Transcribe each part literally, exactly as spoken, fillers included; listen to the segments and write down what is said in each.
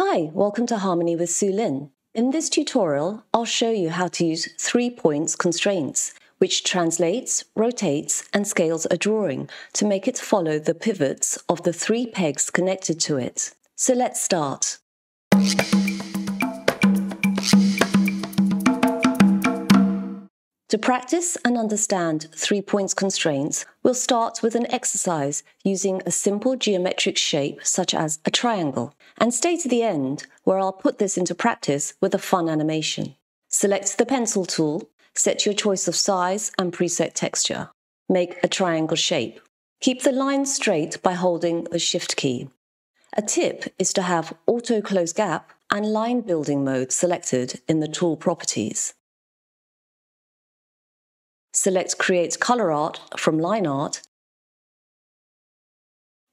Hi, welcome to Harmony with Su-Lynn. In this tutorial, I'll show you how to use three points constraints, which translates, rotates, and scales a drawing to make it follow the pivots of the three pegs connected to it. So let's start. To practice and understand three points constraints, we'll start with an exercise using a simple geometric shape such as a triangle, and stay to the end where I'll put this into practice with a fun animation. Select the pencil tool, set your choice of size and preset texture. Make a triangle shape. Keep the line straight by holding the Shift key. A tip is to have Auto Close Gap and Line Building mode selected in the tool properties. Select Create Color Art from Line Art.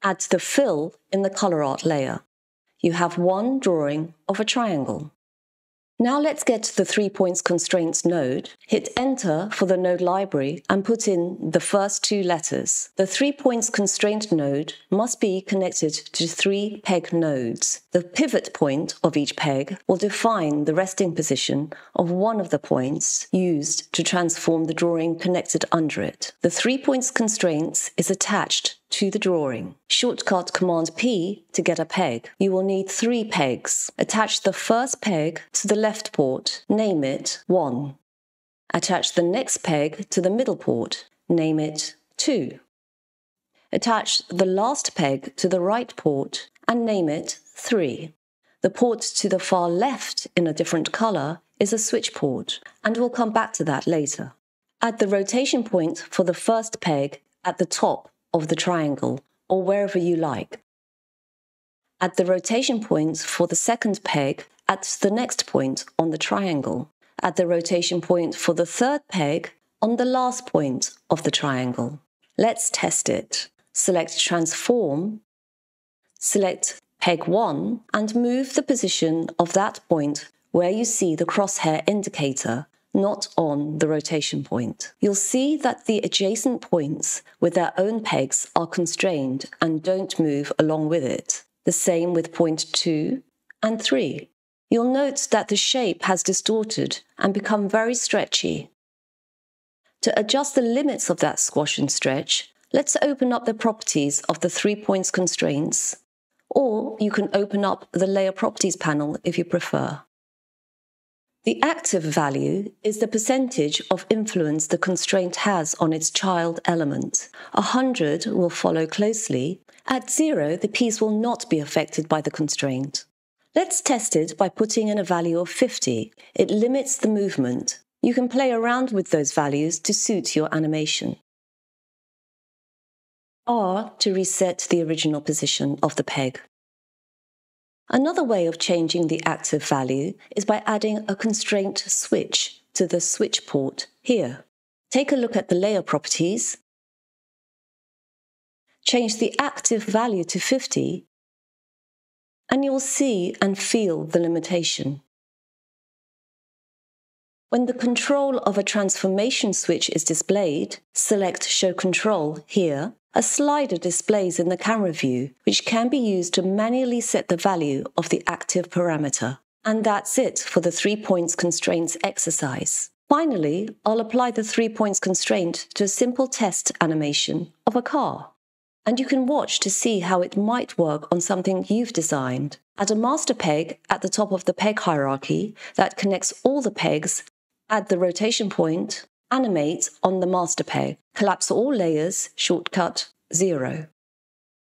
Add the fill in the Color Art layer. You have one drawing of a triangle. Now let's get to the three points constraints node. Hit Enter for the node library and put in the first two letters. The three points constraint node must be connected to three peg nodes. The pivot point of each peg will define the resting position of one of the points used to transform the drawing connected under it. The three points constraints is attached to the drawing. Shortcut Command P to get a peg. You will need three pegs. Attach the first peg to the left port, name it one. Attach the next peg to the middle port, name it two. Attach the last peg to the right port and name it three. The port to the far left in a different color is a switch port, and we'll come back to that later. Add the rotation point for the first peg at the top of the triangle, or wherever you like. Add the rotation point for the second peg at the next point on the triangle. Add the rotation point for the third peg on the last point of the triangle. Let's test it. Select Transform, select Peg one, and move the position of that point where you see the crosshair indicator, not on the rotation point. You'll see that the adjacent points with their own pegs are constrained and don't move along with it. The same with point two and three. You'll note that the shape has distorted and become very stretchy. To adjust the limits of that squash and stretch, let's open up the properties of the three points constraints, or you can open up the layer properties panel if you prefer. The active value is the percentage of influence the constraint has on its child element. one hundred will follow closely. At zero, the piece will not be affected by the constraint. Let's test it by putting in a value of fifty. It limits the movement. You can play around with those values to suit your animation. R to reset the original position of the peg. Another way of changing the active value is by adding a constraint switch to the switch port here. Take a look at the layer properties. Change the active value to fifty, and you'll see and feel the limitation. When the control of a transformation switch is displayed, select Show Control here. A slider displays in the camera view, which can be used to manually set the value of the active parameter. And that's it for the three points constraints exercise. Finally, I'll apply the three points constraint to a simple test animation of a car. And you can watch to see how it might work on something you've designed. Add a master peg at the top of the peg hierarchy that connects all the pegs, add the rotation point, animate on the master peg. Collapse all layers, shortcut zero.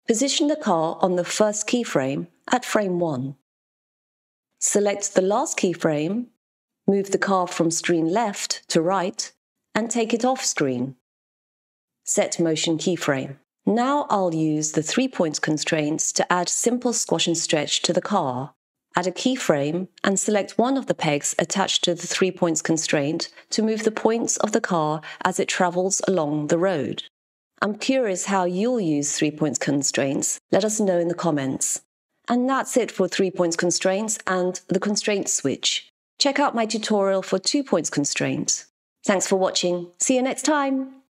Position the car on the first keyframe at frame one. Select the last keyframe, move the car from screen left to right, and take it off screen. Set motion keyframe. Now I'll use the three points constraints to add simple squash and stretch to the car. Add a keyframe and select one of the pegs attached to the three points constraint to move the points of the car as it travels along the road. I'm curious how you'll use three points constraints. Let us know in the comments. And that's it for three points constraints and the constraint switch. Check out my tutorial for two points constraints. Thanks for watching. See you next time.